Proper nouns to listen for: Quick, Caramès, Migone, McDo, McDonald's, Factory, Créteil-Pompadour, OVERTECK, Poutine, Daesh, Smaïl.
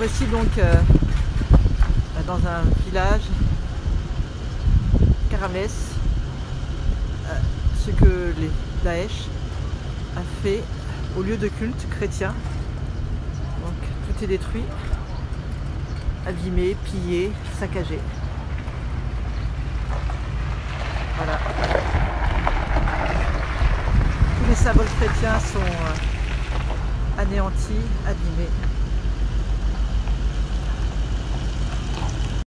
voici donc dans un village, Caramès, ce que les Daesh a fait au lieu de culte chrétien. Donc tout est détruit, abîmé, pillé, saccagé. Voilà. Tous les symboles chrétiens sont anéantis, abîmés.